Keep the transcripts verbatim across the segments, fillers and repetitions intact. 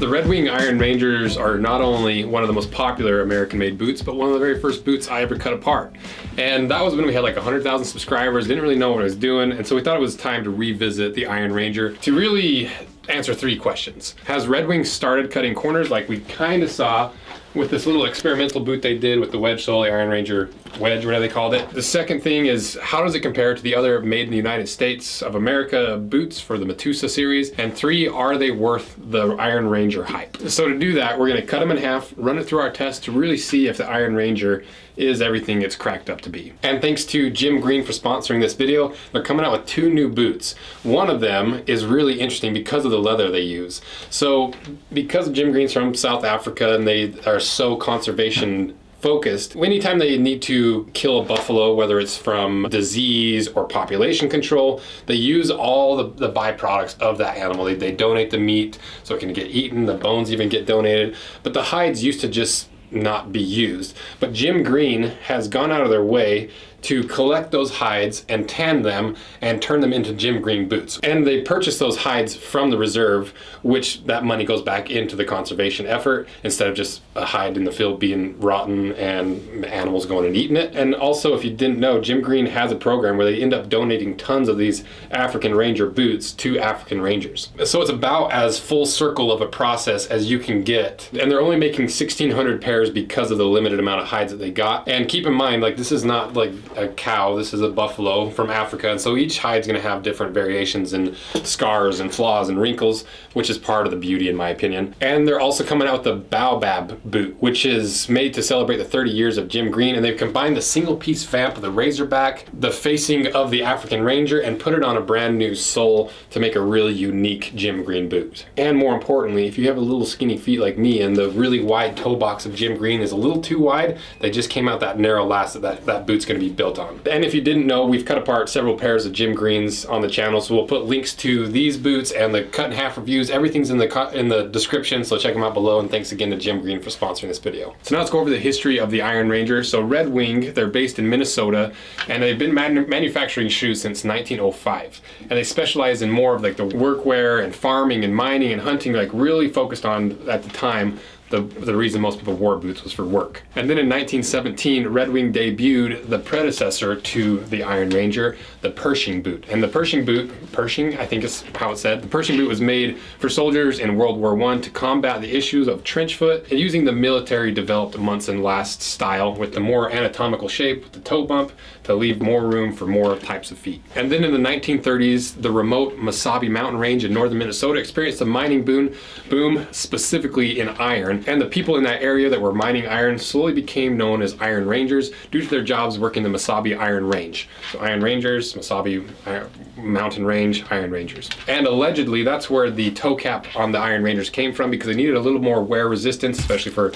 The Red Wing Iron Rangers are not only one of the most popular American-made boots, but one of the very first boots I ever cut apart. And that was when we had like one hundred thousand subscribers, didn't really know what I was doing, and so we thought it was time to revisit the Iron Ranger to really answer three questions. Has Red Wing started cutting corners like we kind of saw with this little experimental boot they did with the wedge sole, the Iron Ranger wedge, whatever they called it? The second thing is, how does it compare to the other made in the United States of America boots for the Matusa series? And three, are they worth the Iron Ranger hype? So to do that, we're gonna cut them in half, run it through our test to really see if the Iron Ranger is everything it's cracked up to be. And thanks to Jim Green for sponsoring this video. They're coming out with two new boots. One of them is really interesting because of the leather they use. So because Jim Green's from South Africa and they are so conservation focused, anytime they need to kill a buffalo, whether it's from disease or population control, they use all the, the byproducts of that animal. They, they donate the meat so it can get eaten, the bones even get donated, but the hides used to just not be used. But Jim Green has gone out of their way to collect those hides and tan them and turn them into Jim Green boots. And they purchase those hides from the reserve, which that money goes back into the conservation effort instead of just a hide in the field being rotten and animals going and eating it. And also, if you didn't know, Jim Green has a program where they end up donating tons of these African Ranger boots to African Rangers. So it's about as full circle of a process as you can get. And they're only making sixteen hundred pairs because of the limited amount of hides that they got. And keep in mind, like, this is not like a cow, this is a buffalo from Africa, and so each hide's gonna have different variations and scars and flaws and wrinkles, which is part of the beauty in my opinion. And they're also coming out with the Baobab boot, which is made to celebrate the thirty years of Jim Green, and they've combined the single piece vamp of the Razorback, the facing of the African Ranger, and put it on a brand new sole to make a really unique Jim Green boot. And more importantly, if you have a little skinny feet like me and the really wide toe box of Jim Green is a little too wide, they just came out that narrow last that that, that boot's gonna be built on. And if you didn't know, we've cut apart several pairs of Jim Greens on the channel, so we'll put links to these boots and the cut in half reviews. Everything's in the in the description, so check them out below, and thanks again to Jim Green for sponsoring this video. So now let's go over the history of the Iron Ranger. So Red Wing, they're based in Minnesota, and they've been man manufacturing shoes since nineteen oh five. And they specialize in more of like the workwear and farming and mining and hunting, like really focused on, at the time, The, the reason most people wore boots was for work. And then in nineteen seventeen, Red Wing debuted the predecessor to the Iron Ranger, the Pershing boot. And the Pershing boot, Pershing, I think is how it's said, the Pershing boot was made for soldiers in World War One to combat the issues of trench foot, and using the military developed Munson last style with the more anatomical shape, with the toe bump, to leave more room for more types of feet. And then in the nineteen thirties, the remote Mesabi mountain range in northern Minnesota experienced a mining boom, boom specifically in iron. And the people in that area that were mining iron slowly became known as Iron Rangers due to their jobs working the Mesabi Iron Range. So Iron Rangers, Mesabi Iron, Mountain Range, Iron Rangers. And allegedly that's where the toe cap on the Iron Rangers came from, because they needed a little more wear resistance, especially for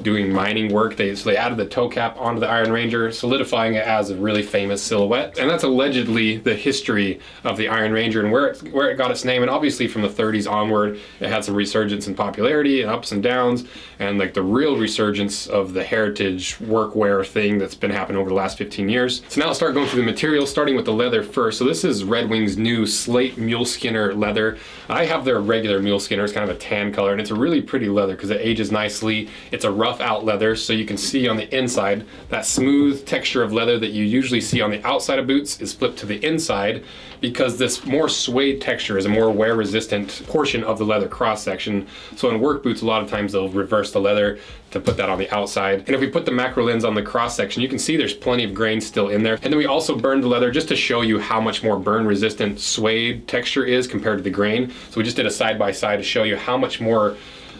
doing mining work. They, so they added the toe cap onto the Iron Ranger, solidifying it as a really famous silhouette. And that's allegedly the history of the Iron Ranger and where it, where it got its name. And obviously from the thirties onward, it had some resurgence in popularity and ups and downs, and like the real resurgence of the heritage workwear thing that's been happening over the last fifteen years. So now I'll start going through the materials, starting with the leather first. So this is Red Wing's new Slate Muleskinner leather. I have their regular Muleskinner. It's kind of a tan color, and it's a really pretty leather because it ages nicely. It's a rough out leather, so you can see on the inside that smooth texture of leather that you usually see on the outside of boots is flipped to the inside, because this more suede texture is a more wear resistant portion of the leather cross section. So in work boots, a lot of times they'll reverse the leather to put that on the outside. And if we put the macro lens on the cross section, you can see there's plenty of grain still in there. And then we also burned the leather just to show you how much more burn resistant suede texture is compared to the grain. So we just did a side by side to show you how much more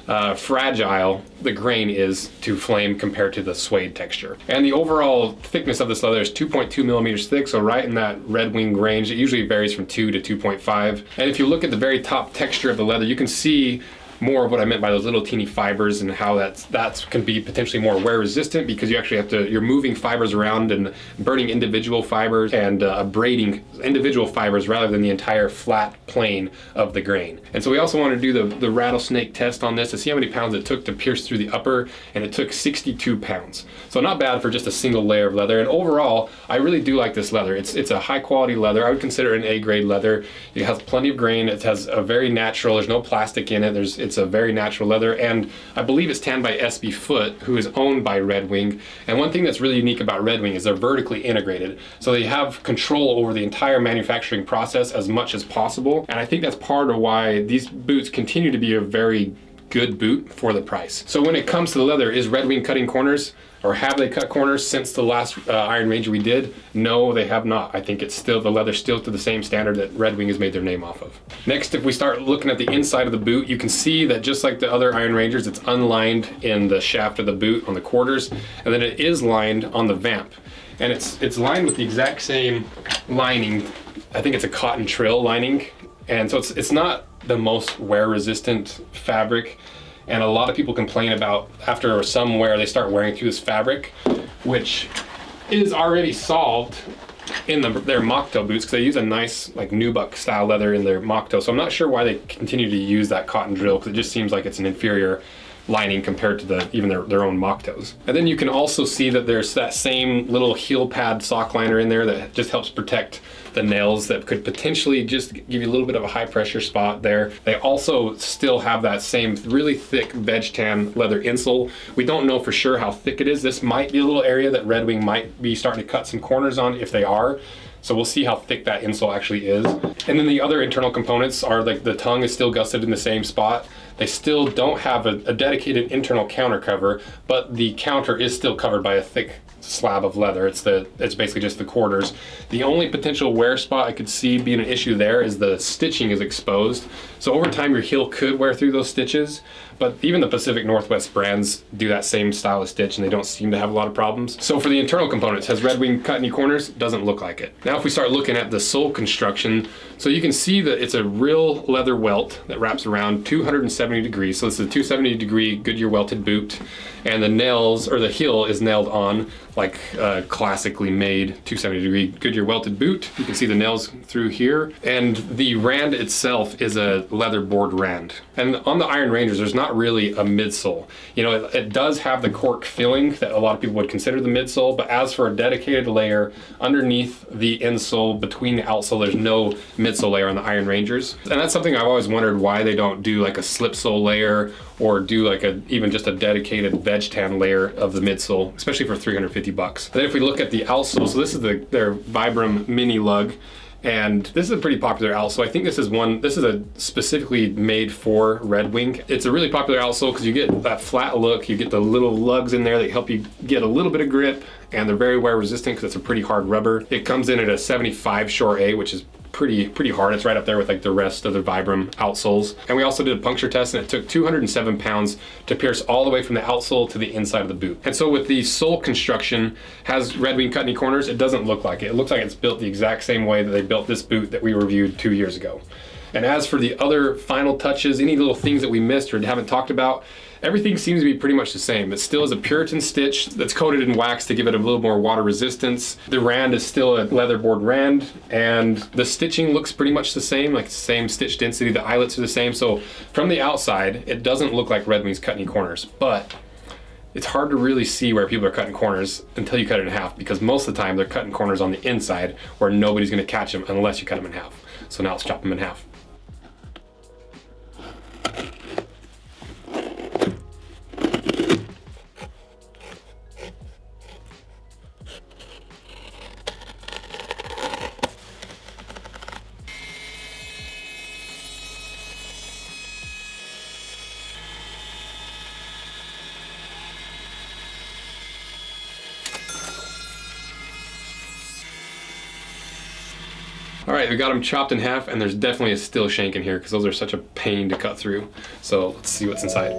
Uh, fragile the grain is to flame compared to the suede texture. And the overall thickness of this leather is two point two millimeters thick, so right in that Red Wing range. It usually varies from two to two point five. And if you look at the very top texture of the leather, you can see more of what I meant by those little teeny fibers and how that's that's can be potentially more wear resistant, because you actually have to, you're moving fibers around and burning individual fibers and uh, abrading individual fibers rather than the entire flat plane of the grain. And so we also want to do the, the rattlesnake test on this to see how many pounds it took to pierce through the upper, and it took sixty-two pounds. So not bad for just a single layer of leather. And overall, I really do like this leather. It's, it's a high quality leather. I would consider it an A grade leather. It has plenty of grain. It has a very natural, there's no plastic in it. There's, it's a very natural leather. And I believe it's tanned by S B Foot, who is owned by Red Wing. And one thing that's really unique about Red Wing is they're vertically integrated. So they have control over the entire manufacturing process as much as possible. And I think that's part of why these boots continue to be a very good boot for the price. So when it comes to the leather, is Red Wing cutting corners? Or have they cut corners since the last uh, Iron Ranger we did? No, they have not. I think it's still, the leather's still to the same standard that Red Wing has made their name off of. Next, if we start looking at the inside of the boot, you can see that just like the other Iron Rangers, it's unlined in the shaft of the boot on the quarters, and then it is lined on the vamp. And it's, it's lined with the exact same lining. I think it's a cotton trill lining. And so it's, it's not the most wear resistant fabric. And a lot of people complain about after some wear, they start wearing through this fabric, which is already solved in the, their mock toe boots, because they use a nice like nubuck style leather in their mock toe. So I'm not sure why they continue to use that cotton drill, because it just seems like it's an inferior lining compared to the even their, their own mock toes. And then you can also see that there's that same little heel pad sock liner in there that just helps protect the nails that could potentially just give you a little bit of a high pressure spot there. They also still have that same really thick veg tan leather insole. We don't know for sure how thick it is. This might be a little area that Red Wing might be starting to cut some corners on, if they are. So we'll see how thick that insole actually is. And then the other internal components are like the tongue is still gusseted in the same spot. They still don't have a, a dedicated internal counter cover, but the counter is still covered by a thick slab of leather. It's the it's basically just the quarters. The only potential wear spot I could see being an issue there is the stitching is exposed. So over time, your heel could wear through those stitches, but even the Pacific Northwest brands do that same style of stitch and they don't seem to have a lot of problems. So for the internal components, has Red Wing cut any corners? Doesn't look like it. Now if we start looking at the sole construction, so you can see that it's a real leather welt that wraps around two hundred seventy degrees. So this is a two hundred seventy degree Goodyear welted boot, and the nails, or the heel, is nailed on like a classically made two hundred seventy degree Goodyear welted boot. You can see the nails through here, and the rand itself is a leather board rand. And on the Iron Rangers, there's not really a midsole. You know, it, it does have the cork filling that a lot of people would consider the midsole, but as for a dedicated layer underneath the insole, between the outsole, there's no midsole layer on the Iron Rangers. And that's something I've always wondered, why they don't do like a slip sole layer, or do like a even just a dedicated veg tan layer of the midsole, especially for three hundred fifty bucks. Then if we look at the outsole, so this is the, their Vibram mini lug, and this is a pretty popular outsole. I think this is one, this is a specifically made for Red Wing. It's a really popular outsole because you get that flat look, you get the little lugs in there that help you get a little bit of grip, and they're very wear resistant because it's a pretty hard rubber. It comes in at a seventy-five Shore A, which is pretty pretty hard. It's right up there with like the rest of the Vibram outsoles. And we also did a puncture test, and it took two hundred seven pounds to pierce all the way from the outsole to the inside of the boot. And so with the sole construction, has Red Wing cut any corners? It doesn't look like it. It looks like it's built the exact same way that they built this boot that we reviewed two years ago. And as for the other final touches, any little things that we missed or haven't talked about, everything seems to be pretty much the same. It still is a Puritan stitch that's coated in wax to give it a little more water resistance. The rand is still a leatherboard rand, and the stitching looks pretty much the same, like the same stitch density, the eyelets are the same. So from the outside, it doesn't look like Red Wing's cut any corners, but it's hard to really see where people are cutting corners until you cut it in half, because most of the time they're cutting corners on the inside where nobody's gonna catch them unless you cut them in half. So now let's chop them in half. All right, we got them chopped in half, and there's definitely a steel shank in here because those are such a pain to cut through. So let's see what's inside.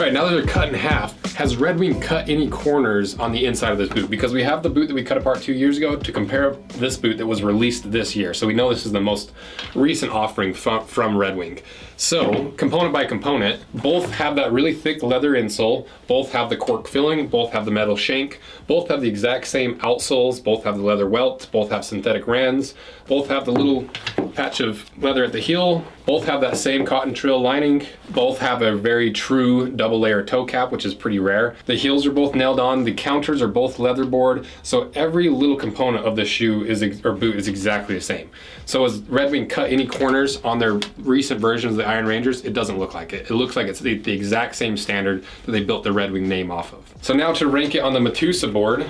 All right, now that they're cut in half, has Red Wing cut any corners on the inside of this boot? Because we have the boot that we cut apart two years ago to compare this boot that was released this year. So we know this is the most recent offering from Red Wing. So component by component, both have that really thick leather insole, both have the cork filling, both have the metal shank, both have the exact same outsoles, both have the leather welt, both have synthetic rands, both have the little patch of leather at the heel, both have that same cotton trill lining, both have a very true double layer toe cap, which is pretty rare. The heels are both nailed on, the counters are both leather board, so every little component of the shoe is or boot is exactly the same. So has Red Wing cut any corners on their recent versions of the Iron Rangers? It doesn't look like it. It looks like it's the, the exact same standard that they built the Red Wing name off of. So now to rank it on the Matusa board.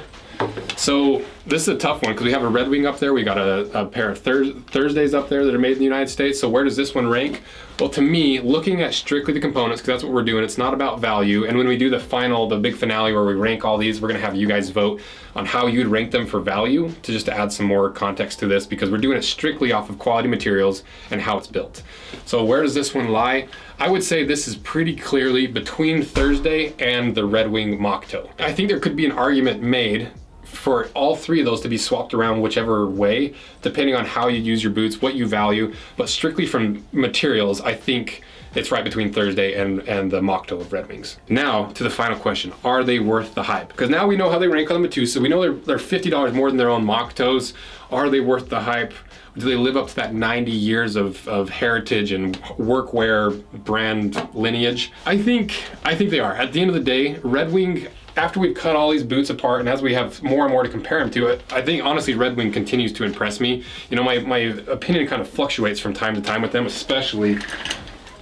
So this is a tough one because we have a Red Wing up there. We got a, a pair of thir Thursdays up there that are made in the United States. So where does this one rank? Well, to me, looking at strictly the components, because that's what we're doing, it's not about value. And when we do the final, the big finale where we rank all these, we're going to have you guys vote on how you'd rank them for value, to just to add some more context to this, because we're doing it strictly off of quality materials and how it's built. So where does this one lie? I would say this is pretty clearly between Thursday and the Red Wing Moc toe. I think there could be an argument made for all three of those to be swapped around whichever way, depending on how you use your boots, what you value, but strictly from materials, I think it's right between Thursday and, and the Moc toe of Red Wings. Now to the final question, are they worth the hype? Because now we know how they rank on the Matusa, we know they're, they're fifty dollars more than their own Moc toes. Are they worth the hype? Do they live up to that ninety years of, of heritage and workwear brand lineage? I think, I think they are. At the end of the day, Red Wing, after we've cut all these boots apart and as we have more and more to compare them to, it, I think honestly Red Wing continues to impress me. You know, my, my opinion kind of fluctuates from time to time with them, especially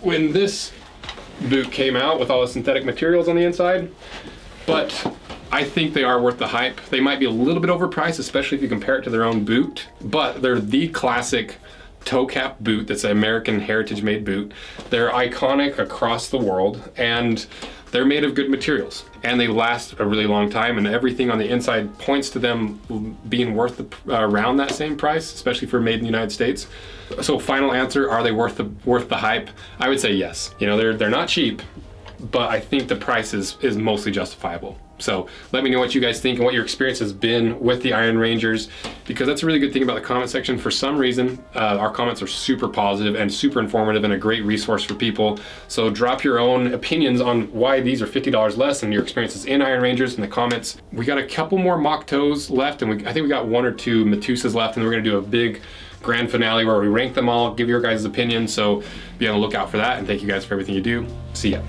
when this boot came out with all the synthetic materials on the inside. But I think they are worth the hype. They might be a little bit overpriced, especially if you compare it to their own boot, but they're the classic toe cap boot that's an American heritage made boot. They're iconic across the world and they're made of good materials and they last a really long time, and everything on the inside points to them being worth the, uh, around that same price, especially for made in the United States. So final answer, are they worth the, worth the hype? I would say yes. You know, they're, they're not cheap, but I think the price is, is mostly justifiable. So let me know what you guys think and what your experience has been with the Iron Rangers, because that's a really good thing about the comment section. For some reason, uh, our comments are super positive and super informative and a great resource for people. So drop your own opinions on why these are fifty dollars less and your experiences in Iron Rangers in the comments. We got a couple more Moc toes left, and we, I think we got one or two Matusas left, and we're gonna do a big grand finale where we rank them all, give your guys' opinion. So be on the lookout for that, and thank you guys for everything you do. See ya.